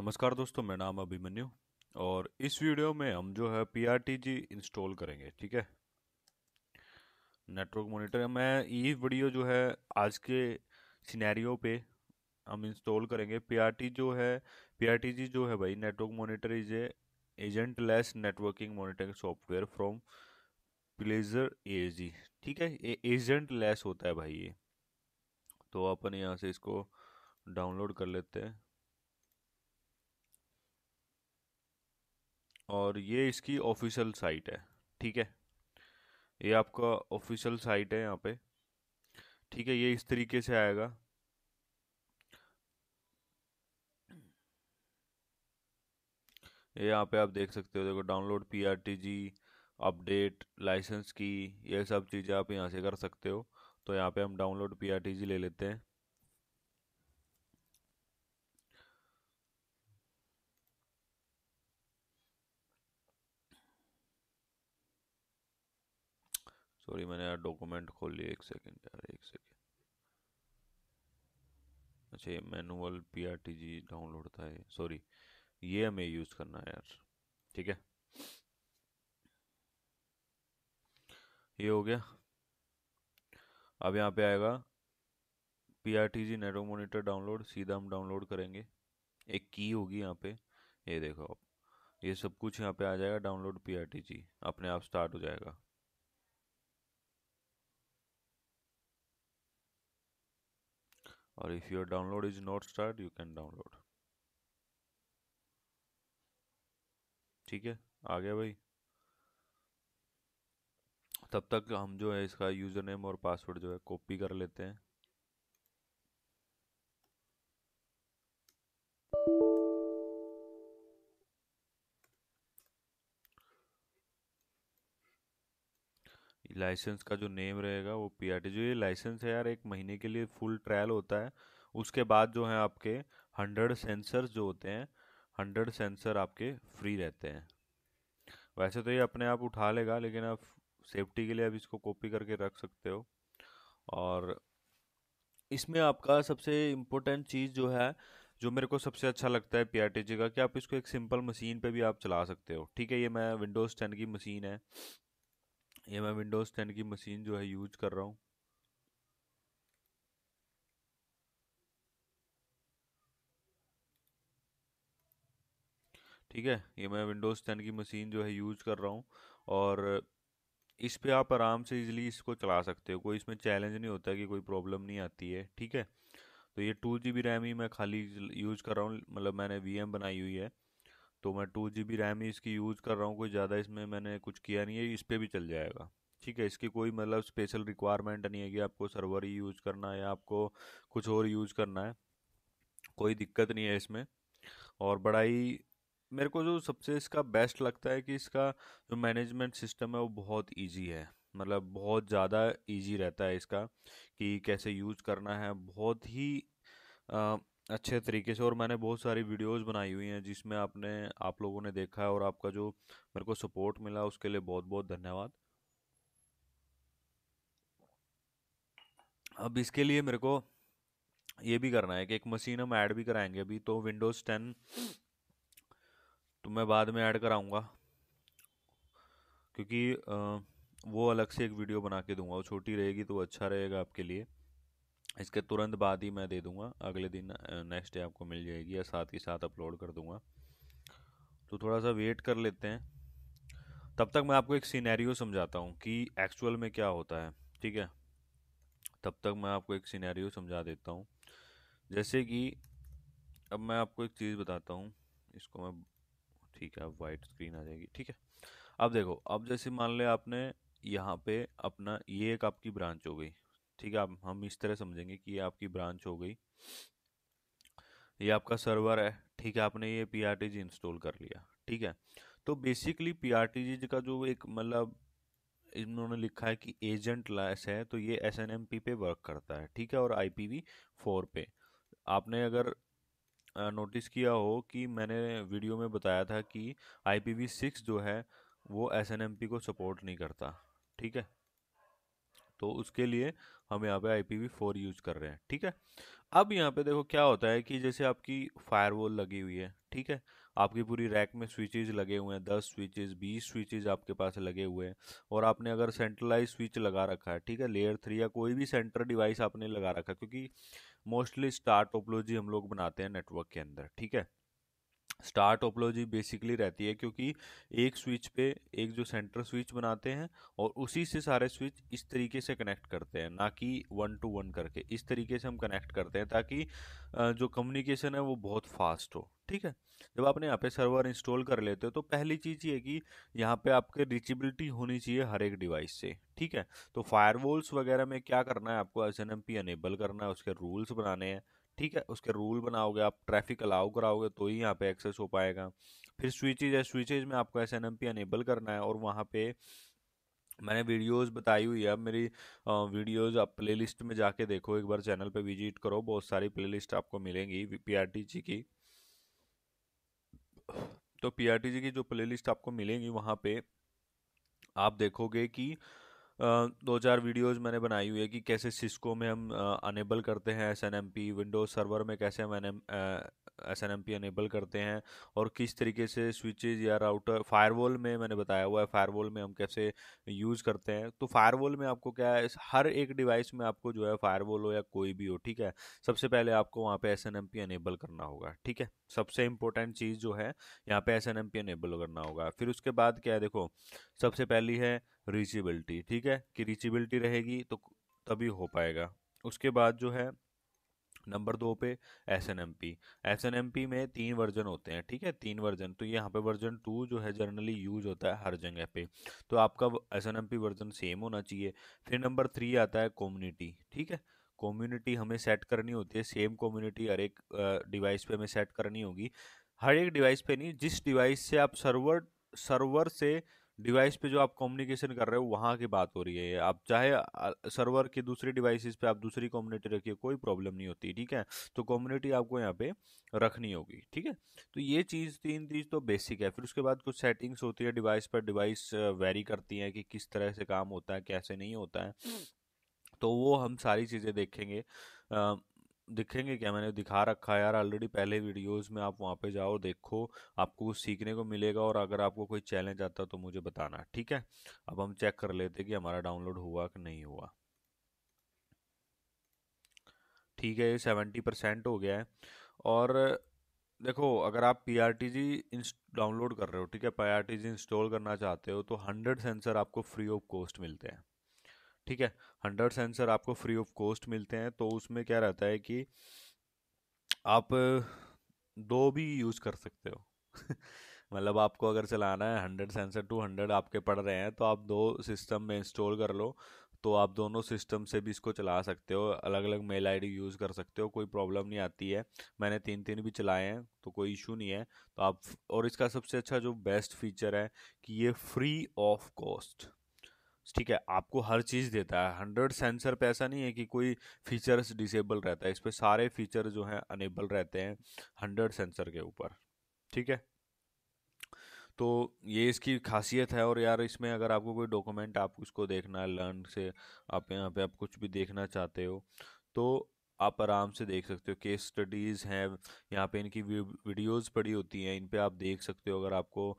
नमस्कार दोस्तों, मेरा नाम अभिमन्यु और इस वीडियो में हम जो है PRTG इंस्टॉल करेंगे। ठीक है, नेटवर्क मॉनिटर में ये वीडियो जो है आज के सिनेरियो पे हम इंस्टॉल करेंगे। PRTG जो है भाई, network monitor is a agentless networking monitoring software from Paessler AG। ठीक है, ये एजेंट लेस होता है भाई ये, तो अपन यहाँ से इसको डाउनलोड कर लेते हैं और ये इसकी ऑफिशियल साइट है। ठीक है, ये आपका ऑफिशियल साइट है यहाँ पे। ठीक है, ये इस तरीके से आएगा। ये यहाँ पे आप देख सकते हो, देखो डाउनलोड PRTG, अपडेट, लाइसेंस की, ये सब चीज़ें आप यहाँ से कर सकते हो। तो यहाँ पे हम डाउनलोड PRTG ले लेते हैं। सॉरी, मैंने यार डॉक्यूमेंट खोल लिया। एक सेकेंड। अच्छा, ये मैनुअल PRTG डाउनलोड था, ये सॉरी, ये हमें यूज़ करना है यार। ठीक है, ये हो गया। अब यहाँ पे आएगा PRTG नेटवर्क मॉनिटर डाउनलोड, सीधा हम डाउनलोड करेंगे। एक की होगी यहाँ पे, ये देखो आप, ये सब कुछ यहाँ पे आ जाएगा। डाउनलोड PRTG अपने आप स्टार्ट हो जाएगा। और if your download is not start you can download. ठीक है, आ गया भाई। तब तक हम जो है इसका यूज़र नेम और पासवर्ड जो है कॉपी कर लेते हैं। लाइसेंस का जो नेम रहेगा वो PRTG, जो ये लाइसेंस है यार 1 महीने के लिए फुल ट्रायल होता है। उसके बाद जो है आपके 100 सेंसर्स जो होते हैं, 100 सेंसर आपके फ्री रहते हैं। वैसे तो ये अपने आप उठा लेगा, लेकिन आप सेफ्टी के लिए अब इसको कॉपी करके रख सकते हो। और इसमें आपका सबसे इम्पोर्टेंट चीज़ जो है, जो मेरे को सबसे अच्छा लगता है PRTG का, कि आप इसको एक सिंपल मशीन पे भी आप चला सकते हो। ठीक है, ये मैं विंडोज़ 10 की मशीन है, ये मैं विंडोज़ 10 की मशीन जो है यूज कर रहा हूँ। ठीक है, ये मैं विंडोज़ 10 की मशीन जो है यूज कर रहा हूँ और इस पे आप आराम से इजीली इसको चला सकते हो। कोई इसमें चैलेंज नहीं होता कि कोई प्रॉब्लम नहीं आती है। ठीक है, तो ये 2 GB रैम ही मैं खाली यूज़ कर रहा हूँ, मतलब मैंने VM बनाई हुई है तो मैं 2 GB रैम ही इसकी यूज़ कर रहा हूँ। कोई ज़्यादा इसमें मैंने कुछ किया नहीं है, इस पर भी चल जाएगा। ठीक है, इसकी कोई मतलब स्पेशल रिक्वायरमेंट नहीं है कि आपको सर्वर ही यूज़ करना है या आपको कुछ और यूज़ करना है, कोई दिक्कत नहीं है इसमें। और बड़ा ही मेरे को जो सबसे इसका बेस्ट लगता है कि इसका जो मैनेजमेंट सिस्टम है वो बहुत इजी है, मतलब बहुत ज़्यादा इजी रहता है इसका कि कैसे यूज़ करना है, बहुत ही अच्छे तरीके से। और मैंने बहुत सारी वीडियोस बनाई हुई हैं जिसमें आप लोगों ने देखा है, और आपका जो मेरे को सपोर्ट मिला उसके लिए बहुत बहुत धन्यवाद। अब इसके लिए मेरे को ये भी करना है कि एक मशीन हम ऐड भी कराएंगे अभी, तो विंडोज़ 10 तो मैं बाद में ऐड कराऊंगा, क्योंकि वो अलग से एक वीडियो बना के दूंगा, वो छोटी रहेगी तो अच्छा रहेगा आपके लिए। इसके तुरंत बाद ही मैं दे दूंगा, अगले दिन नेक्स्ट डे आपको मिल जाएगी या साथ ही साथ अपलोड कर दूंगा। तो थोड़ा सा वेट कर लेते हैं, तब तक मैं आपको एक सिनेरियो समझाता हूँ कि एक्चुअल में क्या होता है। ठीक है, तब तक मैं आपको एक सिनेरियो समझा देता हूँ। जैसे कि अब मैं आपको एक चीज़ बताता हूँ, इसको मैं, ठीक है, अब वाइट स्क्रीन आ जाएगी। ठीक है, अब देखो, अब जैसे मान ले आपने यहाँ पे अपना, ये एक आपकी ब्रांच हो गई। ठीक है, अब हम इस तरह समझेंगे कि ये आपकी ब्रांच हो गई, ये आपका सर्वर है। ठीक है, आपने ये PRTG इंस्टॉल कर लिया। ठीक है, तो बेसिकली PRTG का जो एक, मतलब इन्होंने लिखा है कि एजेंट लेस है, तो ये SNMP पे वर्क करता है। ठीक है, और IPv4 पे। आपने अगर नोटिस किया हो कि मैंने वीडियो में बताया था कि IPv6 जो है वो SNMP को सपोर्ट नहीं करता। ठीक है, तो उसके लिए हम यहाँ पे IPv4 यूज कर रहे हैं। ठीक है, अब यहाँ पे देखो क्या होता है कि जैसे आपकी फायरवॉल लगी हुई है, ठीक है, आपकी पूरी रैक में स्विचेज लगे हुए हैं, 10 स्विचेज 20 स्विचेज आपके पास लगे हुए हैं, और आपने अगर सेंट्रलाइज स्विच लगा रखा है, ठीक है, लेयर 3 या कोई भी सेंटर डिवाइस आपने लगा रखा है, क्योंकि मोस्टली स्टार टोपोलॉजी हम लोग बनाते हैं नेटवर्क के अंदर। ठीक है, स्टार टोपोलॉजी बेसिकली रहती है क्योंकि एक स्विच पे एक जो सेंटर स्विच बनाते हैं और उसी से सारे स्विच इस तरीके से कनेक्ट करते हैं, ना कि 1 to 1 करके, इस तरीके से हम कनेक्ट करते हैं ताकि जो कम्युनिकेशन है वो बहुत फास्ट हो। ठीक है, जब आपने यहाँ पे सर्वर इंस्टॉल कर लेते हो तो पहली चीज़ ये कि यहाँ पे आपके रीचेबिलिटी होनी चाहिए हर एक डिवाइस से। ठीक है, तो फायरवॉल्स वगैरह में क्या करना है, आपको SNMP एनेबल करना है, उसके रूल्स बनाने हैं। ठीक है, उसके रूल बनाओगे आप, ट्रैफिक अलाउ कराओगे तो ही यहाँ पे एक्सेस हो पाएगा। फिर स्विचेज है, स्विचेज में आपको SNMP एनेबल करना है, और वहाँ पे मैंने वीडियोस बताई हुई है, मेरी वीडियोस आप प्लेलिस्ट में जाके देखो, एक बार चैनल पे विजिट करो, बहुत सारी प्लेलिस्ट आपको मिलेंगी PRTG की। तो PRTG की जो प्लेलिस्ट आपको मिलेंगी वहाँ पे आप देखोगे कि 2-4 वीडियोज़ मैंने बनाई हुई है कि कैसे सिस्को में हम अनेबल करते हैं SNMP, विंडोज़ सर्वर में कैसे हम SNMP अनेबल करते हैं, और किस तरीके से स्विचेज या राउटर, फायरवॉल में मैंने बताया हुआ है फायरवॉल में हम कैसे यूज़ करते हैं। तो फायरवॉल में आपको क्या है, हर एक डिवाइस में आपको जो है फायरवॉल हो या कोई भी हो, ठीक है, सबसे पहले आपको वहाँ पे SNMP अनेबल करना होगा। ठीक है, सबसे इम्पोर्टेंट चीज़ जो है यहाँ पे SNMP अनेबल करना होगा। फिर उसके बाद क्या है, देखो सबसे पहली है रीचेबिलिटी, ठीक है, कि रीचेबिलिटी रहेगी तो तभी हो पाएगा। उसके बाद जो है नंबर 2 पे SNMP में 3 वर्जन होते हैं, ठीक है, 3 वर्जन, तो यहाँ पे वर्जन 2 जो है जनरली यूज होता है हर जगह पे, तो आपका SNMP वर्जन सेम होना चाहिए। फिर नंबर 3 आता है कम्युनिटी, ठीक है, कम्युनिटी हमें सेट करनी होती है, सेम कम्युनिटी हर एक डिवाइस पे हमें सेट करनी होगी, हर एक डिवाइस पे नहीं, जिस डिवाइस से आप सर्वर से डिवाइस पे जो आप कम्युनिकेशन कर रहे हो वहाँ की बात हो रही है, आप चाहे सर्वर के दूसरी डिवाइसेस पे आप दूसरी कम्युनिटी रखिए, कोई प्रॉब्लम नहीं होती। ठीक है, तो कम्युनिटी आपको यहाँ पे रखनी होगी। ठीक है, तो ये चीज़, 3 चीज़ तो बेसिक है। फिर उसके बाद कुछ सेटिंग्स होती है, डिवाइस पर डिवाइस वेरी करती हैं कि किस तरह से काम होता है, कैसे नहीं होता है, तो वो हम सारी चीज़ें देखेंगे। दिखेंगे क्या, मैंने दिखा रखा है यार ऑलरेडी पहले वीडियोस में, आप वहाँ पे जाओ देखो, आपको कुछ सीखने को मिलेगा, और अगर आपको कोई चैलेंज आता है तो मुझे बताना। ठीक है, अब हम चेक कर लेते हैं कि हमारा डाउनलोड हुआ कि नहीं हुआ। ठीक है, ये 70% हो गया है। और देखो अगर आप PRTG डाउनलोड कर रहे हो, ठीक है, PRTG इंस्टॉल करना चाहते हो, तो 100 सेंसर आपको फ्री ऑफ कॉस्ट मिलते हैं। ठीक है, 100 सेंसर आपको फ्री ऑफ कॉस्ट मिलते हैं, तो उसमें क्या रहता है कि आप 2 भी यूज़ कर सकते हो मतलब आपको अगर चलाना है 100 सेंसर 200 आपके पड़ रहे हैं, तो आप 2 सिस्टम में इंस्टॉल कर लो, तो आप दोनों सिस्टम से भी इसको चला सकते हो, अलग अलग मेल आईडी यूज़ कर सकते हो, कोई प्रॉब्लम नहीं आती है। मैंने 3 भी चलाए हैं तो कोई इशू नहीं है। तो आप, और इसका सबसे अच्छा जो बेस्ट फीचर है कि ये फ्री ऑफ कॉस्ट, ठीक है, आपको हर चीज़ देता है। 100 सेंसर पे ऐसा नहीं है कि कोई फीचर्स डिसेबल रहता है, इस पे सारे फीचर जो हैं अनेबल रहते हैं 100 सेंसर के ऊपर। ठीक है, तो ये इसकी खासियत है। और यार इसमें अगर आपको कोई डॉक्यूमेंट आप उसको देखना है, लर्न से आप यहाँ पे आप कुछ भी देखना चाहते हो तो आप आराम से देख सकते हो। केस स्टडीज़ हैं यहाँ पे, इनकी वीडियोस पड़ी होती हैं, इन पे आप देख सकते हो। अगर आपको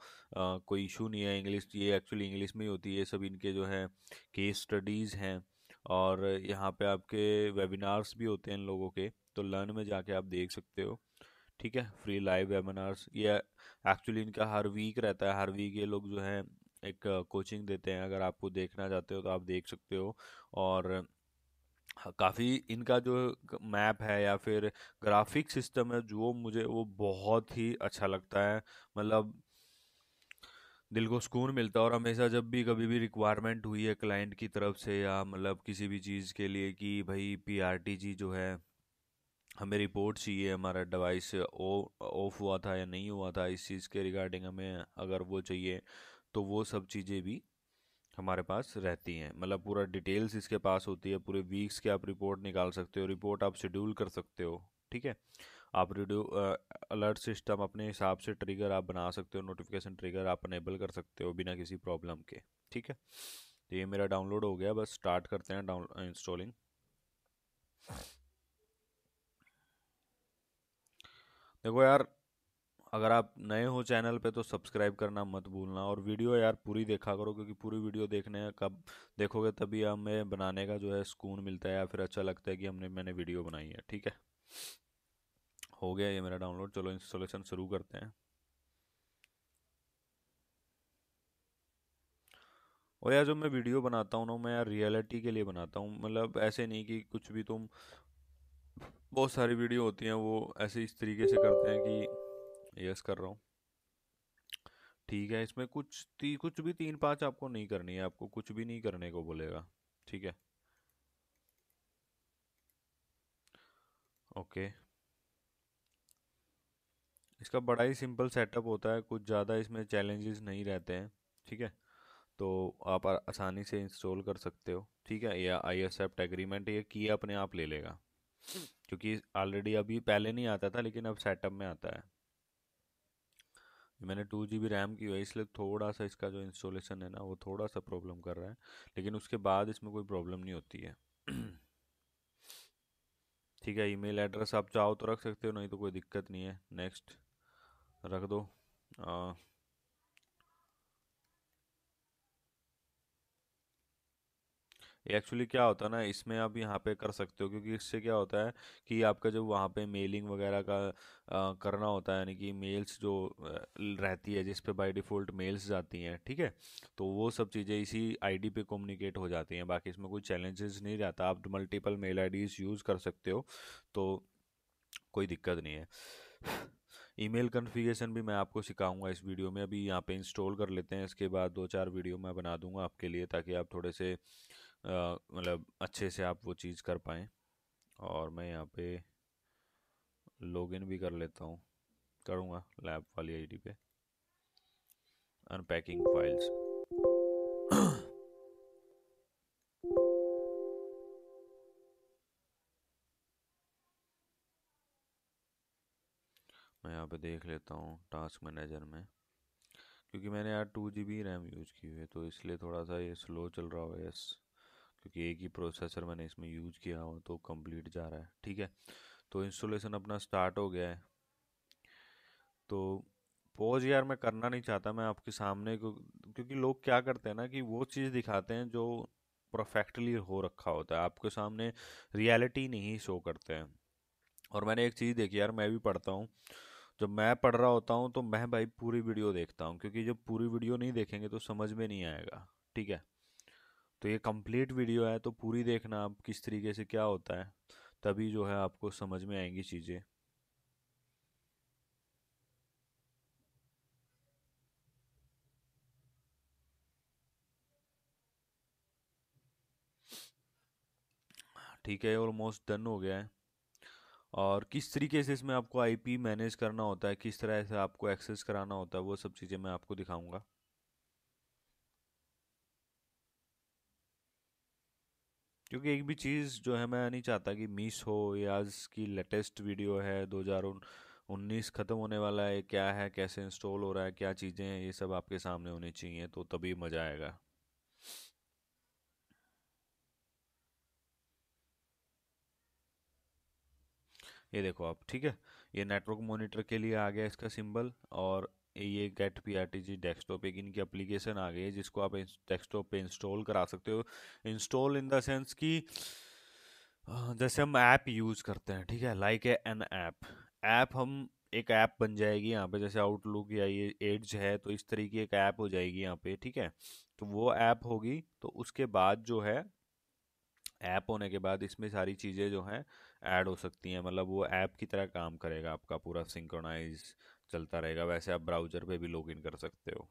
कोई इशू नहीं है, इंग्लिश ये एक्चुअली इंग्लिश में ही होती है सब, इनके जो है केस स्टडीज़ हैं, और यहाँ पे आपके वेबिनार्स भी होते हैं इन लोगों के, तो लर्न में जाके आप देख सकते हो। ठीक है, फ्री लाइव वेबिनार्स, ये एक्चुअली इनका हर वीक रहता है, हर वीक ये लोग जो है एक कोचिंग देते हैं, अगर आपको देखना चाहते हो तो आप देख सकते हो। और काफ़ी इनका जो मैप है या फिर ग्राफिक सिस्टम है जो मुझे वो बहुत ही अच्छा लगता है, मतलब दिल को सुकून मिलता है। और हमेशा जब भी कभी भी रिक्वायरमेंट हुई है क्लाइंट की तरफ से, या मतलब किसी भी चीज़ के लिए कि भाई PRTG जो है हमें रिपोर्ट चाहिए, हमारा डिवाइस ऑफ हुआ था या नहीं हुआ था, इस चीज़ के रिगार्डिंग हमें अगर वो चाहिए, तो वो सब चीज़ें भी हमारे पास रहती हैं, मतलब पूरा डिटेल्स इसके पास होती है, पूरे वीक्स के आप रिपोर्ट निकाल सकते हो, रिपोर्ट आप शेड्यूल कर सकते हो। ठीक है, आप अलर्ट सिस्टम अपने हिसाब से ट्रिगर आप बना सकते हो, नोटिफिकेशन ट्रिगर आप इनेबल कर सकते हो बिना किसी प्रॉब्लम के। ठीक है, तो ये मेरा डाउनलोड हो गया, बस स्टार्ट करते हैं डाउन इंस्टॉलिंग। देखो यार, अगर आप नए हो चैनल पे तो सब्सक्राइब करना मत भूलना, और वीडियो यार पूरी देखा करो, क्योंकि पूरी वीडियो देखने कब देखोगे तभी हमें बनाने का जो है सुकून मिलता है, या फिर अच्छा लगता है कि मैंने वीडियो बनाई है। ठीक है, हो गया ये मेरा डाउनलोड, चलो इंस्टॉलेशन शुरू करते हैं। और यार जो मैं वीडियो बनाता हूँ ना, मैं यार रियलिटी के लिए बनाता हूँ, मतलब ऐसे नहीं कि कुछ भी तुम, बहुत सारी वीडियो होती हैं वो ऐसे इस तरीके से करते हैं कि यस कर रहा हूँ, ठीक है। इसमें कुछ भी 3-5 आपको नहीं करनी है, आपको कुछ भी नहीं करने को बोलेगा, ठीक है। ओके, इसका बड़ा ही सिंपल सेटअप होता है, कुछ ज़्यादा इसमें चैलेंजेस नहीं रहते हैं, ठीक है। तो आप आसानी से इंस्टॉल कर सकते हो, ठीक है। या ISAP एग्रीमेंट, ये की अपने आप ले लेगा, क्योंकि ऑलरेडी अभी पहले नहीं आता था लेकिन अब सेटअप में आता है। मैंने 2 GB रैम की है, इसलिए थोड़ा सा इसका जो इंस्टॉलेशन है ना वो थोड़ा सा प्रॉब्लम कर रहा है, लेकिन उसके बाद इसमें कोई प्रॉब्लम नहीं होती है, ठीक है। ईमेल एड्रेस आप चाहो तो रख सकते हो, नहीं तो कोई दिक्कत नहीं है, नेक्स्ट रख दो। एक्चुअली क्या होता है ना, इसमें आप यहाँ पे कर सकते हो, क्योंकि इससे क्या होता है कि आपका जो वहाँ पे मेलिंग वगैरह का करना होता है, यानी कि मेल्स जो रहती है जिस पे बाय डिफ़ॉल्ट मेल्स जाती हैं, ठीक है, तो वो सब चीज़ें इसी आईडी पे कम्युनिकेट हो जाती हैं। बाकी इसमें कोई चैलेंजेस नहीं रहता, आप मल्टीपल मेल आईडीज यूज़ कर सकते हो, तो कोई दिक्कत नहीं है। ईमेल कॉन्फ़िगरेशन भी मैं आपको सिखाऊंगा इस वीडियो में, अभी यहाँ पे इंस्टॉल कर लेते हैं, इसके बाद 2-4 वीडियो मैं बना दूंगा आपके लिए, ताकि आप थोड़े से मतलब अच्छे से आप वो चीज़ कर पाएँ। और मैं यहाँ पे लॉगिन भी कर लेता हूँ, करूँगा लैब वाली आईडी पे। अनपैकिंग फाइल्स, मैं यहाँ पे देख लेता हूँ टास्क मैनेजर में, क्योंकि मैंने यार 2 GB रैम यूज़ की हुई है, तो इसलिए थोड़ा सा ये स्लो चल रहा है, क्योंकि एक ही प्रोसेसर मैंने इसमें यूज किया हो, तो कंप्लीट जा रहा है, ठीक है। तो इंस्टॉलेशन अपना स्टार्ट हो गया है। तो पॉज यार मैं करना नहीं चाहता मैं आपके सामने, क्योंकि लोग क्या करते हैं ना कि वो चीज़ दिखाते हैं जो परफेक्टली हो रखा होता है, आपके सामने रियलिटी नहीं शो करते हैं। और मैंने एक चीज़ देखी यार, मैं भी पढ़ता हूँ, जब मैं पढ़ रहा होता हूँ तो मैं भाई पूरी वीडियो देखता हूँ, क्योंकि जब पूरी वीडियो नहीं देखेंगे तो समझ में नहीं आएगा, ठीक है। तो ये कंप्लीट वीडियो है, तो पूरी देखना आप किस तरीके से क्या होता है, तभी जो है आपको समझ में आएंगी चीज़ें। ठीक है, ऑलमोस्ट डन हो गया है। और किस तरीके से इसमें आपको IP मैनेज करना होता है, किस तरह से आपको एक्सेस कराना होता है, वो सब चीज़ें मैं आपको दिखाऊंगा। क्योंकि एक भी चीज़ जो है मैं नहीं चाहता कि मिस हो, ये आज की लेटेस्ट वीडियो है, 2019 ख़त्म होने वाला है, क्या है, कैसे इंस्टॉल हो रहा है, क्या चीज़ें हैं, ये सब आपके सामने होनी चाहिए, तो तभी मज़ा आएगा। ये देखो आप, ठीक है, ये नेटवर्क मॉनिटर के लिए आ गया इसका सिंबल, और ये गेट PRTG डेस्कटॉप, एक इनकी एप्लीकेशन आ गई है जिसको आप डेस्कटॉप पे इंस्टॉल करा सकते हो। इंस्टॉल इन द सेंस कि जैसे हम ऐप यूज़ करते हैं, ठीक है, लाइक एन ऐप हम एक ऐप बन जाएगी यहाँ पे, जैसे आउटलुक या ये एड्स है, तो इस तरीके एक ऐप हो जाएगी यहाँ पे, ठीक है। तो वो ऐप होगी, तो उसके बाद जो है ऐप होने के बाद इसमें सारी चीज़ें जो हैं ऐड हो सकती हैं, मतलब वो ऐप की तरह काम करेगा, आपका पूरा सिंक्रोनाइज चलता रहेगा। वैसे आप ब्राउज़र पे भी लॉगिन कर सकते हो,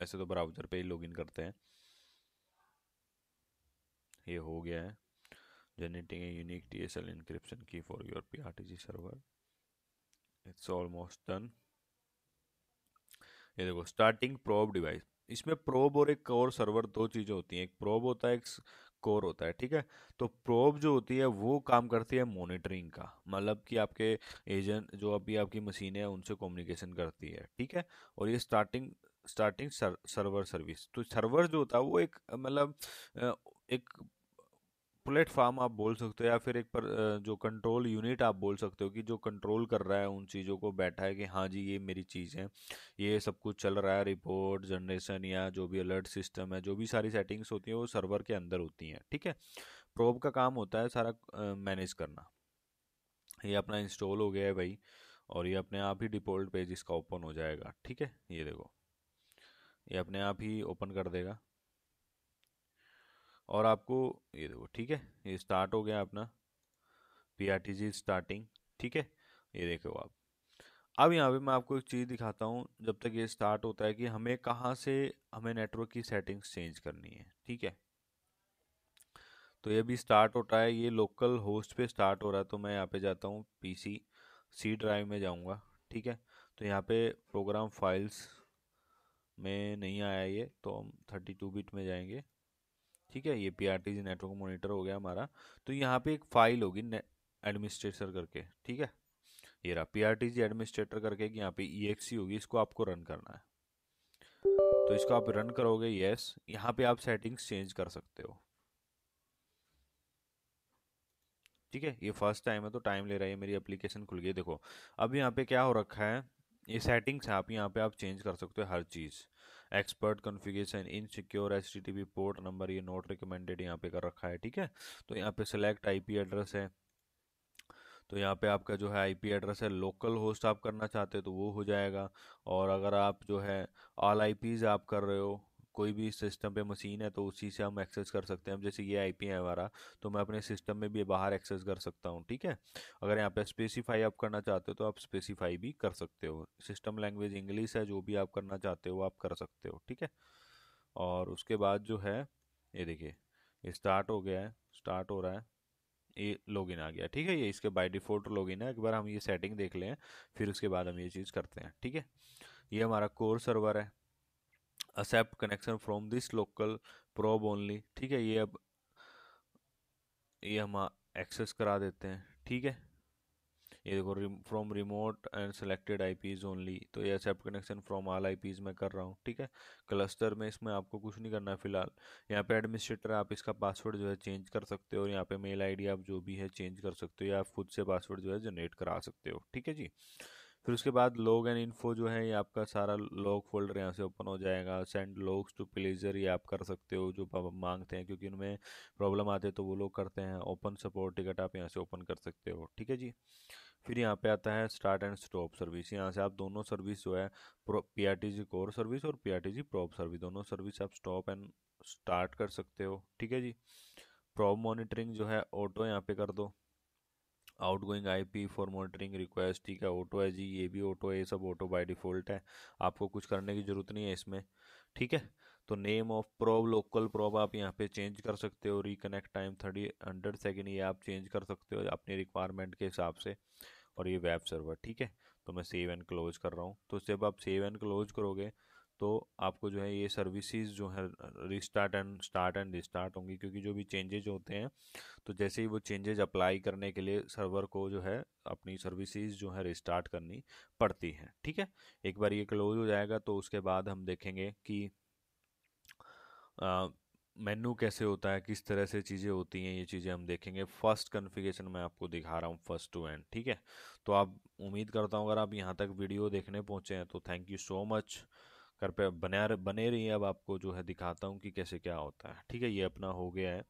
वैसे तो ब्राउज़र पे ही लॉगिन करते हैं। ये हो गया है, generating a unique TSL encryption key for your PRTG server, it's almost done. ये देखो, स्टार्टिंग प्रोब डिवाइस, इसमें प्रोब और एक कोर सर्वर 2 चीज़ें होती हैं, एक प्रोब होता है, एक कोर होता है, ठीक है। तो प्रोब जो होती है वो काम करती है मॉनिटरिंग का, मतलब कि आपके एजेंट जो अभी आपकी मशीनें हैं उनसे कम्युनिकेशन करती है, ठीक है। और ये स्टार्टिंग सर्वर सर्विस, तो सर्वर जो होता है वो एक मतलब एक प्लेटफॉर्म आप बोल सकते हो या फिर एक पर जो कंट्रोल यूनिट आप बोल सकते हो कि जो कंट्रोल कर रहा है उन चीज़ों को बैठा है कि हाँ जी ये मेरी चीज़ है, ये सब कुछ चल रहा है, रिपोर्ट जनरेशन या जो भी अलर्ट सिस्टम है, जो भी सारी सेटिंग्स होती हैं वो सर्वर के अंदर होती हैं, ठीक है। प्रोब का काम होता है सारा मैनेज करना। ये अपना इंस्टॉल हो गया है भाई और ये अपने आप ही डिफ़ॉल्ट पेज इसका ओपन हो जाएगा, ठीक है। ये देखो ये अपने आप ही ओपन कर देगा और आपको ये देखो, ठीक है, ये स्टार्ट हो गया अपना PRTG स्टार्टिंग, ठीक है। ये देखो आप, अब यहाँ पे मैं आपको एक चीज़ दिखाता हूँ जब तक ये स्टार्ट होता है कि हमें कहाँ से हमें नेटवर्क की सेटिंग्स चेंज करनी है, ठीक है। तो ये भी स्टार्ट होता है, ये लोकल होस्ट पे स्टार्ट हो रहा है, तो मैं यहाँ पे जाता हूँ PC ड्राइव में जाऊँगा, ठीक है। तो यहाँ पे प्रोग्राम फाइल्स में नहीं आया ये, तो हम 32 बिट में जाएंगे, ठीक है। ये PRTG नेटवर्क मॉनिटर हो गया हमारा। तो यहाँ पे एक फाइल होगी एडमिनिस्ट्रेटर करके, ठीक है। ये रहा PRTG एडमिनिस्ट्रेटर करके, यहाँ पे EXE होगी, इसको आपको रन करना है। तो इसको आप रन करोगे, यस, यहाँ पे आप सेटिंग्स चेंज कर सकते हो, ठीक है। ये फर्स्ट टाइम है तो टाइम ले रहा है, मेरी एप्लीकेशन खुल गई। देखो अब यहाँ पे क्या हो रखा है, ये सेटिंग्स है, आप यहाँ पे आप चेंज कर सकते हो हर चीज़, expert configuration, insecure, HTTP port number, ये नॉट रिकमेंडेड यहाँ पे कर रखा है, ठीक है। तो यहाँ पे सेलेक्ट IP एड्रेस है, तो यहाँ पे आपका जो है IP एड्रेस है, लोकल होस्ट आप करना चाहते हो तो वो हो जाएगा। और अगर आप जो है ऑल IPs आप कर रहे हो, कोई भी सिस्टम पे मशीन है तो उसी से हम एक्सेस कर सकते हैं। जैसे ये IP है हमारा तो मैं अपने सिस्टम में भी बाहर एक्सेस कर सकता हूँ, ठीक है। अगर यहाँ पे स्पेसिफाई आप करना चाहते हो तो आप स्पेसिफाई भी कर सकते हो। सिस्टम लैंग्वेज इंग्लिश है, जो भी आप करना चाहते हो आप कर सकते हो, ठीक है। और उसके बाद जो है ये देखिए ये स्टार्ट हो गया है, स्टार्ट हो रहा है, ये लॉगिन आ गया, ठीक है। ये इसके बाय डिफ़ॉल्ट लॉगिन है, एक बार हम ये सेटिंग देख लें फिर उसके बाद हम ये चीज़ करते हैं, ठीक है। ये हमारा कोर सर्वर है, accept connection from this local probe only, ठीक है। ये अब ये हम एक्सेस करा देते हैं, ठीक है। ये देखो from remote and selected IPs only, तो ये accept connection from all IPs मैं कर रहा हूँ, ठीक है। क्लस्टर में इसमें आपको कुछ नहीं करना है फिलहाल। यहाँ पे एडमिनिस्ट्रेटर आप इसका पासवर्ड जो है चेंज कर सकते हो, और यहाँ पे मेल ID आप जो भी है चेंज कर सकते हो, या आप खुद से पासवर्ड जो है जनरेट करा सकते हो, ठीक है जी। फिर उसके बाद लॉग एंड इन्फो जो है, ये आपका सारा लॉग फोल्डर यहाँ से ओपन हो जाएगा। सेंड लॉग्स टू प्लेजर, ये आप कर सकते हो, जो मांगते हैं क्योंकि उनमें प्रॉब्लम आते हैं तो वो लोग करते हैं। ओपन सपोर्ट टिकट आप यहाँ से ओपन कर सकते हो, ठीक है जी। फिर यहाँ पे आता है स्टार्ट एंड स्टॉप सर्विस, यहाँ से आप दोनों सर्विस जो है PRTG कोर सर्विस और PRTG प्रोब सर्विस, दोनों सर्विस आप स्टॉप एंड स्टार्ट कर सकते हो, ठीक है जी। प्रोब मॉनिटरिंग जो है ऑटो यहाँ पे कर दो, आउटगोइंग IP4 मॉनिटरिंग रिक्वेस्ट, ठीक है, ऑटो है जी, ये भी ऑटो है, ये सब ऑटो बाय डिफ़ॉल्ट है, आपको कुछ करने की ज़रूरत नहीं है इसमें, ठीक है। तो name of probe, local probe आप यहाँ पे चेंज कर सकते हो। रिकनेक्ट टाइम 30 सेकेंड, ये आप चेंज कर सकते हो अपनी रिक्वायरमेंट के हिसाब से। और ये वेब सर्वर, ठीक है। तो मैं सेव एंड क्लोज कर रहा हूँ, तो जब आप सेव एंड क्लोज करोगे तो आपको जो है ये सर्विसेज जो है रिस्टार्ट एंड रिस्टार्ट होंगी, क्योंकि जो भी चेंजेज होते हैं तो जैसे ही वो चेंजेज अप्लाई करने के लिए सर्वर को जो है अपनी सर्विसेज जो है रिस्टार्ट करनी पड़ती है, ठीक है। एक बार ये क्लोज हो जाएगा तो उसके बाद हम देखेंगे कि मेन्यू कैसे होता है, किस तरह से चीज़ें होती हैं, ये चीज़ें हम देखेंगे। फर्स्ट कॉन्फ़िगरेशन मैं आपको दिखा रहा हूँ, फर्स्ट टू एंड, ठीक है। तो आप उम्मीद करता हूँ अगर आप यहाँ तक वीडियो देखने पहुँचे हैं तो थैंक यू सो मच, कर पे बने रहिए। अब आपको जो है दिखाता हूँ कि कैसे क्या होता है, ठीक है। ये अपना हो गया है,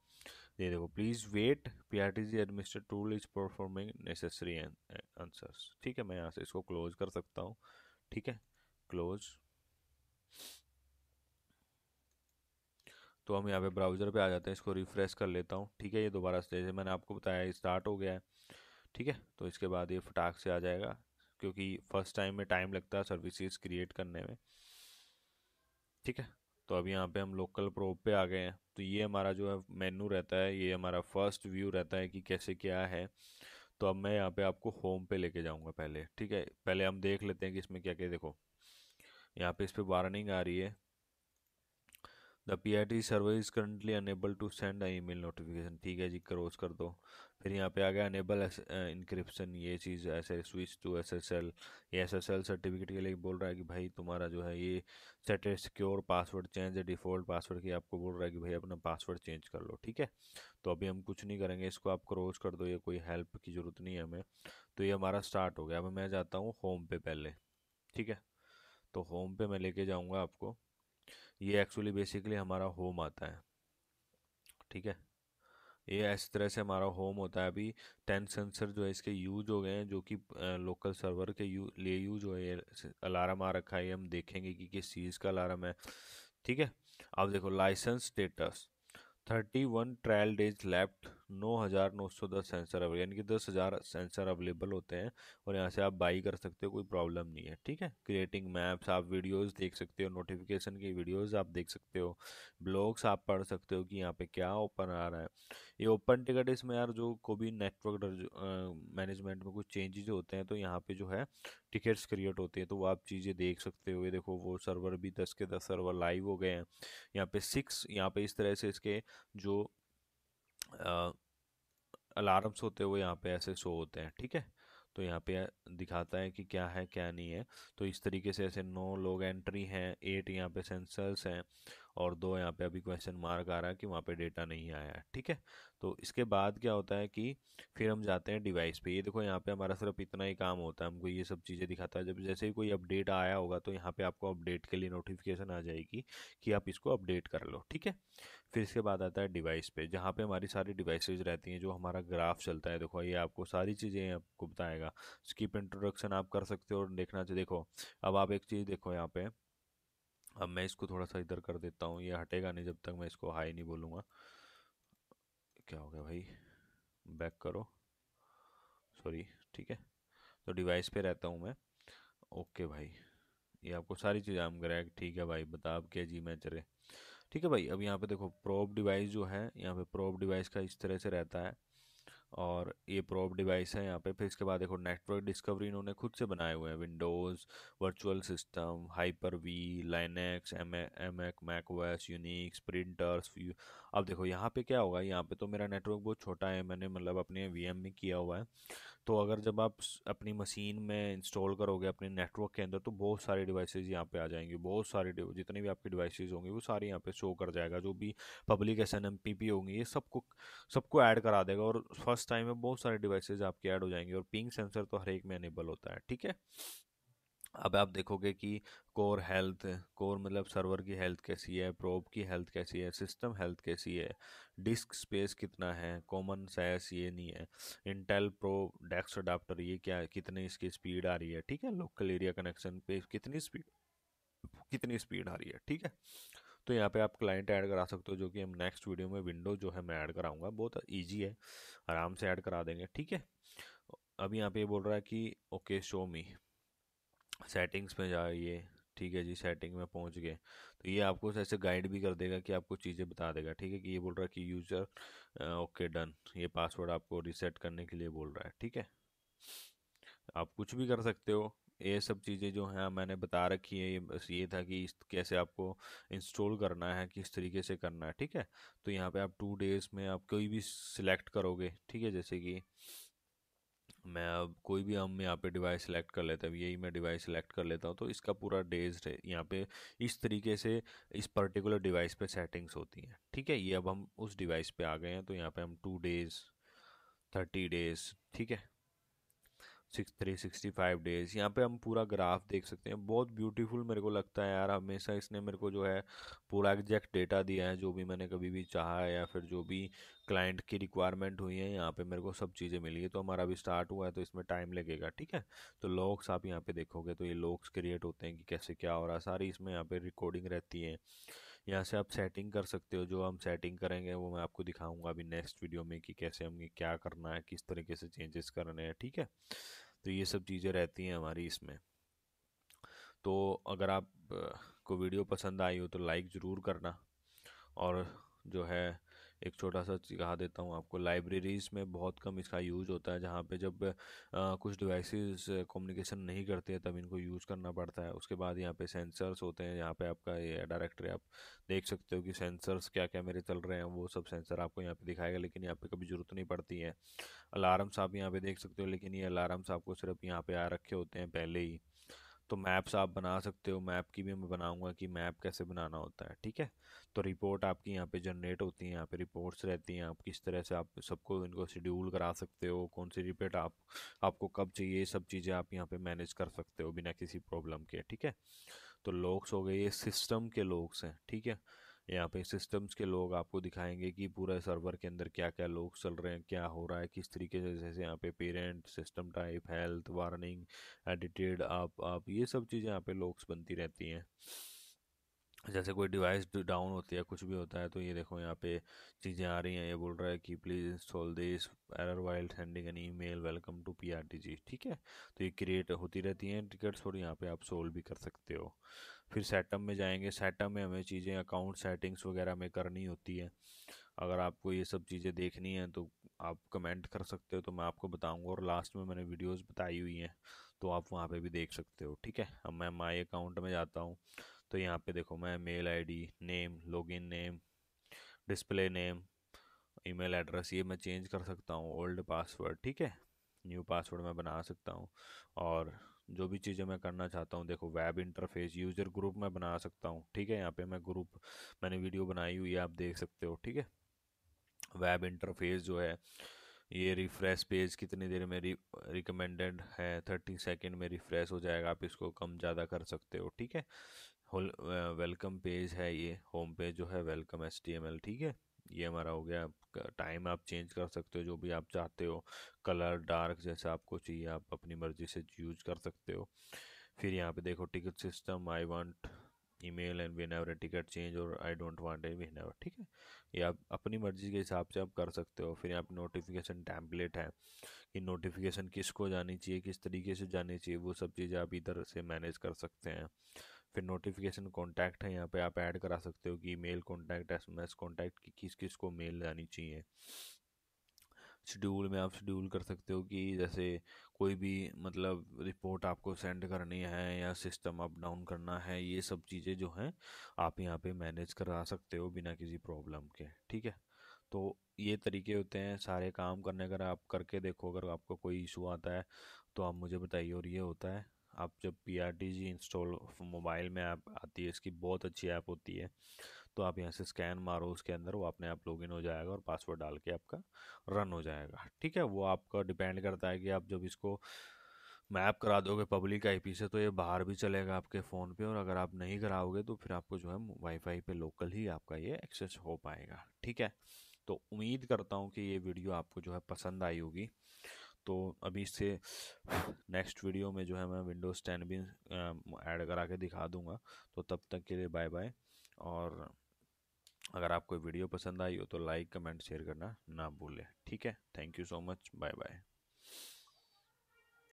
ये देखो, please wait, PRTG administrator tool is performing necessary answers, ठीक है। मैं यहाँ से इसको क्लोज कर सकता हूँ, ठीक है, क्लोज। तो हम यहाँ पे ब्राउज़र पे आ जाते हैं, इसको रिफ़्रेश कर लेता हूँ, ठीक है। ये दोबारा जैसे मैंने आपको बताया स्टार्ट हो गया है, ठीक है। तो इसके बाद ये फटाक से आ जाएगा, क्योंकि फर्स्ट टाइम में टाइम लगता है सर्विसेज क्रिएट करने में, ठीक है। तो अब यहाँ पे हम लोकल प्रोब पे आ गए हैं, तो ये हमारा जो है मेन्यू रहता है, ये हमारा फर्स्ट व्यू रहता है कि कैसे क्या है। तो अब मैं यहाँ पे आपको होम पे लेके जाऊँगा पहले, ठीक है। पहले हम देख लेते हैं कि इसमें क्या क्या, देखो यहाँ पे इस पर वार्निंग आ रही है, the PRTG server is currently unable to send email notification, ठीक है जी क्रॉस कर दो। फिर यहाँ पे आ गया अनेबल इंक्रिप्शन, ये चीज़ ऐसे स्विच टू SSL, ये SSL सर्टिफिकेट के लिए बोल रहा है कि भाई तुम्हारा जो है ये सेट सिक्योर पासवर्ड चेंज है डिफ़ॉल्ट पासवर्ड की, आपको बोल रहा है कि भाई अपना पासवर्ड चेंज कर लो, ठीक है। तो अभी हम कुछ नहीं करेंगे, इसको आप क्रॉस कर दो, ये कोई हेल्प की ज़रूरत नहीं है हमें। तो ये हमारा स्टार्ट हो गया। अब मैं जाता हूँ होम पे पहले, ठीक है। तो होम पे मैं लेके जाऊँगा आपको, ये एक्चुअली बेसिकली हमारा होम आता है, ठीक है। ये इस तरह से हमारा होम होता है। अभी 10 सेंसर जो है इसके यूज हो गए हैं, जो कि लोकल सर्वर के लिए यूज हो गए। अलार्म आ रखा है, हम देखेंगे कि किस चीज़ का अलार्म है, ठीक है। अब देखो license status 31 trial days left, 9,910 sensor available, यानी कि 10,000 सेंसर अवेलेबल होते हैं और यहाँ से आप बाई कर सकते हो, कोई प्रॉब्लम नहीं है, ठीक है। क्रिएटिंग मैप्स, आप वीडियोस देख सकते हो, नोटिफिकेशन की वीडियोस आप देख सकते हो, ब्लॉग्स आप पढ़ सकते हो कि यहाँ पे क्या ओपन आ रहा है। ये ओपन टिकट इसमें यार जो को भी नेटवर्क मैनेजमेंट में कुछ चेंजेज होते हैं तो यहाँ पर जो है टिकट्स क्रिएट होती है, तो वो आप चीज़ें देख सकते हो। ये देखो वो सर्वर भी 10 के 10 सर्वर लाइव हो गए हैं। यहाँ पर 6 यहाँ पर इस तरह से इसके जो अलार्म्स होते हैं वो यहाँ पे ऐसे शो होते हैं, ठीक है। तो यहाँ पे दिखाता है कि क्या है क्या नहीं है। तो इस तरीके से ऐसे 9 लोग एंट्री हैं, 8 यहाँ पे सेंसर्स हैं और 2 यहाँ पे अभी क्वेश्चन मार्क आ रहा है कि वहाँ पे डेटा नहीं आया है, ठीक है। तो इसके बाद क्या होता है कि फिर हम जाते हैं डिवाइस पे। ये देखो यहाँ पे हमारा सिर्फ इतना ही काम होता है, हमको ये सब चीज़ें दिखाता है। जब जैसे ही कोई अपडेट आया होगा तो यहाँ पे आपको अपडेट के लिए नोटिफिकेशन आ जाएगी कि आप इसको अपडेट कर लो, ठीक है। फिर इसके बाद आता है डिवाइस पे, जहाँ पे हमारी सारी डिवाइसेज रहती हैं, जो हमारा ग्राफ चलता है। देखो ये आपको सारी चीज़ें आपको बताएगा, स्किप इंट्रोडक्शन आप कर सकते हो और देखना चाहिए। देखो अब आप एक चीज़ देखो यहाँ पे, अब मैं इसको थोड़ा सा इधर कर देता हूँ, ये हटेगा नहीं जब तक मैं इसको हाई नहीं बोलूँगा। क्या हो गया भाई, बैक करो, सॉरी, ठीक है। तो डिवाइस पे रहता हूँ मैं, ओके भाई, ये आपको सारी चीज़ें आम कराएगा, ठीक है भाई, बता आप क्या जी मैं चले, ठीक है भाई। अब यहाँ पे देखो प्रोब डिवाइस जो है, यहाँ पे प्रोब डिवाइस का इस तरह से रहता है और ये प्रोब डिवाइस है यहाँ पे। फिर इसके बाद देखो नेटवर्क डिस्कवरी इन्होंने खुद से बनाए हुए हैं, Windows virtual system, Hyper-V, Linux, एमएक, मैकओएस, यूनिक्स, प्रिंटर्स। अब देखो यहाँ पे क्या होगा, यहाँ पे तो मेरा नेटवर्क बहुत छोटा है, मैंने मतलब अपने वीएम में किया हुआ है। तो अगर जब आप अपनी मशीन में इंस्टॉल करोगे अपने नेटवर्क के अंदर तो बहुत सारी डिवाइसेज यहाँ पे आ जाएंगी, बहुत सारे जितने भी आपकी डिवाइसेज होंगी वो सारी यहाँ पे शो कर जाएगा, जो भी पब्लिक SNMP होंगी ये सबको ऐड करा देगा और फर्स्ट टाइम में बहुत सारे डिवाइसेज आपके ऐड हो जाएंगे। और पिंग सेंसर तो हर एक में एनेबल होता है, ठीक है। अब आप देखोगे कि कोर हेल्थ, कोर मतलब सर्वर की हेल्थ कैसी है, प्रोब की हेल्थ कैसी है, सिस्टम हेल्थ कैसी है, डिस्क स्पेस कितना है, कॉमन सैस ये नहीं है, इंटेल प्रो डेक्स अडाप्टर ये क्या है, कितनी इसकी स्पीड आ रही है, ठीक है। लोकल एरिया कनेक्शन पे कितनी स्पीड आ रही है, ठीक है। तो यहाँ पे आप क्लाइंट ऐड करा सकते हो, जो कि हम नेक्स्ट वीडियो में विंडोज जो है मैं ऐड कराऊंगा, बहुत इजी है, आराम से ऐड करा देंगे, ठीक है। अब यहाँ पे बोल रहा है कि ओके शो मी, सेटिंग्स में जाइए, ठीक है जी, सेटिंग में पहुँच गए। तो ये आपको ऐसे गाइड भी कर देगा कि आपको चीज़ें बता देगा, ठीक है। कि ये बोल रहा है कि यूज़र ओके डन, ये पासवर्ड आपको रिसेट करने के लिए बोल रहा है, ठीक है। आप कुछ भी कर सकते हो, ये सब चीज़ें जो हैं मैंने बता रखी है। ये बस ये था कि कैसे आपको इंस्टॉल करना है, किस तरीके से करना है, ठीक है। तो यहाँ पे आप 2 डेज़ में आप कोई भी सिलेक्ट करोगे, ठीक है। जैसे कि मैं अब कोई भी हम यहाँ पे डिवाइस सेलेक्ट कर लेते हैं, यही मैं डिवाइस सेलेक्ट कर लेता हूँ। तो इसका पूरा डेज है यहाँ पे, इस तरीके से इस पर्टिकुलर डिवाइस पे सेटिंग्स होती हैं, ठीक है। ये अब हम उस डिवाइस पे आ गए हैं, तो यहाँ पे हम 2 डेज़, 30 डेज़, ठीक है, 365 डेज़, यहाँ पे हम पूरा ग्राफ देख सकते हैं। बहुत ब्यूटीफुल मेरे को लगता है यार, हमेशा इसने मेरे को जो है पूरा एग्जैक्ट डेटा दिया है, जो भी मैंने कभी भी चाहा है या फिर जो भी क्लाइंट की रिक्वायरमेंट हुई है यहाँ पे मेरे को सब चीज़ें मिली है। तो हमारा अभी स्टार्ट हुआ है तो इसमें टाइम लगेगा, ठीक है। तो लॉग्स आप यहाँ पे देखोगे तो ये लॉग्स क्रिएट होते हैं कि कैसे क्या हो रहा है, सारी इसमें यहाँ पे रिकॉर्डिंग रहती है। यहाँ से आप सेटिंग कर सकते हो, जो हम सेटिंग करेंगे वो मैं आपको दिखाऊंगा अभी नेक्स्ट वीडियो में कि कैसे हमें क्या करना है, किस तरीके से चेंजेस करने हैं, ठीक है। तो ये सब चीज़ें रहती हैं हमारी इसमें। तो अगर आप को वीडियो पसंद आई हो तो लाइक ज़रूर करना और जो है एक छोटा सा दिखा देता हूँ आपको। लाइब्रेरीज़ में बहुत कम इसका यूज़ होता है, जहाँ पे जब कुछ डिवाइसेस कम्युनिकेशन नहीं करते हैं तब इनको यूज़ करना पड़ता है। उसके बाद यहाँ पे सेंसर्स होते हैं, यहाँ पे आपका ये डायरेक्टरी आप देख सकते हो कि सेंसर्स क्या क्या मेरे चल रहे हैं, वो सब सेंसर आपको यहाँ पर दिखाएगा, लेकिन यहाँ पर कभी ज़रूरत नहीं पड़ती है। अलार्म्स आप यहाँ पर देख सकते हो, लेकिन ये अलार्म्स आपको सिर्फ यहाँ पर आ रखे होते हैं पहले ही। तो मैप्स आप बना सकते हो, मैप की भी मैं बनाऊंगा कि मैप कैसे बनाना होता है, ठीक है। तो रिपोर्ट आपकी यहाँ पे जनरेट होती है, यहाँ पे रिपोर्ट्स रहती हैं, आप किस तरह से आप सबको इनको शेड्यूल करा सकते हो, कौन सी रिपोर्ट आपको कब चाहिए, सब चीज़ें आप यहाँ पे मैनेज कर सकते हो बिना किसी प्रॉब्लम के, ठीक है। तो लॉक्स हो गए, ये सिस्टम के लॉक्स हैं, ठीक है। यहाँ पे सिस्टम्स के लोग आपको दिखाएंगे कि पूरा सर्वर के अंदर क्या क्या लोग चल रहे हैं, क्या हो रहा है, किस तरीके से, जैसे यहाँ पे parent, system type, health, warning, edited, आप ये सब चीज़ें यहाँ पे लोग्स बनती रहती हैं। जैसे कोई डिवाइस डाउन होती है, कुछ भी होता है, तो ये देखो यहाँ पे चीज़ें आ रही हैं। ये बोल रहा है कि please install this error while sending an email welcome to PRTG, ठीक है। तो ये क्रिएट होती रहती हैं टिकट्स और यहाँ पे आप सोल्व भी कर सकते हो। फिर सेटअप में जाएंगे, सेटअप में हमें चीज़ें अकाउंट सेटिंग्स वगैरह में करनी होती है। अगर आपको ये सब चीज़ें देखनी हैं तो आप कमेंट कर सकते हो, तो मैं आपको बताऊंगा। और लास्ट में मैंने वीडियोस बताई हुई हैं, तो आप वहाँ पे भी देख सकते हो, ठीक है। अब मैं माई अकाउंट में जाता हूँ, तो यहाँ पे देखो मैं mail ID, name, login name, display name, email address, ये मैं चेंज कर सकता हूँ। ओल्ड पासवर्ड, ठीक है, न्यू पासवर्ड मैं बना सकता हूँ। और जो भी चीज़ें मैं करना चाहता हूँ, देखो वेब इंटरफेस, यूज़र ग्रुप मैं बना सकता हूँ, ठीक है। यहाँ पे मैं ग्रुप मैंने वीडियो बनाई हुई है, आप देख सकते हो, ठीक है। वेब इंटरफेस जो है ये रिफ़्रेश पेज कितनी देर में रिकमेंडेड है, 30 सेकेंड में रिफ़्रेश हो जाएगा, आप इसको कम ज़्यादा कर सकते हो, ठीक है। वेलकम पेज है, ये होम पेज जो है वेलकम HTML, ठीक है। ये हमारा हो गया। टाइम आप चेंज कर सकते हो जो भी आप चाहते हो, कलर डार्क जैसा आपको चाहिए आप अपनी मर्ज़ी से यूज कर सकते हो। फिर यहाँ पे देखो ticket system, I want email and we never ticket change और I don't want we never, ठीक है। ये आप अपनी मर्ज़ी के हिसाब से आप कर सकते हो। फिर यहाँ पे नोटिफिकेशन टैम्पलेट है कि नोटिफिकेशन किसको जानी चाहिए, किस तरीके से जानी चाहिए, वो सब चीज़ें आप इधर से मैनेज कर सकते हैं। फिर नोटिफिकेशन कॉन्टैक्ट है, यहाँ पे आप ऐड करा सकते हो कि मेल कॉन्टैक्ट, SMS कॉन्टैक्ट की किस किस को मेल जानी चाहिए। शेड्यूल में आप शेड्यूल कर सकते हो कि जैसे कोई भी मतलब रिपोर्ट आपको सेंड करनी है या सिस्टम अप डाउन करना है, ये सब चीज़ें जो हैं आप यहाँ पे मैनेज करा सकते हो बिना किसी प्रॉब्लम के, ठीक है। तो ये तरीके होते हैं सारे काम करने। अगर आप करके देखो, अगर आपको कोई इशू आता है तो आप मुझे बताइए। और ये होता है आप जब PRTG इंस्टॉल मोबाइल में ऐप आती है, इसकी बहुत अच्छी ऐप होती है, तो आप यहाँ से स्कैन मारो, उसके अंदर वो अपने आप लॉगिन हो जाएगा और पासवर्ड डाल के आपका रन हो जाएगा, ठीक है। वो आपका डिपेंड करता है कि आप जब इसको मैप करा दोगे पब्लिक IP से तो ये बाहर भी चलेगा आपके फ़ोन पे, और अगर आप नहीं कराओगे तो फिर आपको जो है वाईफाई पे लोकल ही आपका ये एक्सेस हो पाएगा, ठीक है। तो उम्मीद करता हूँ कि ये वीडियो आपको जो है पसंद आई होगी। तो अभी से नेक्स्ट वीडियो में जो है मैं विंडोज़ 10 भी ऐड करा के दिखा दूंगा। तो तब तक के लिए बाय बाय। और अगर आपको वीडियो पसंद आई हो तो लाइक, कमेंट, शेयर करना ना भूलें, ठीक है। Thank you so much, bye bye.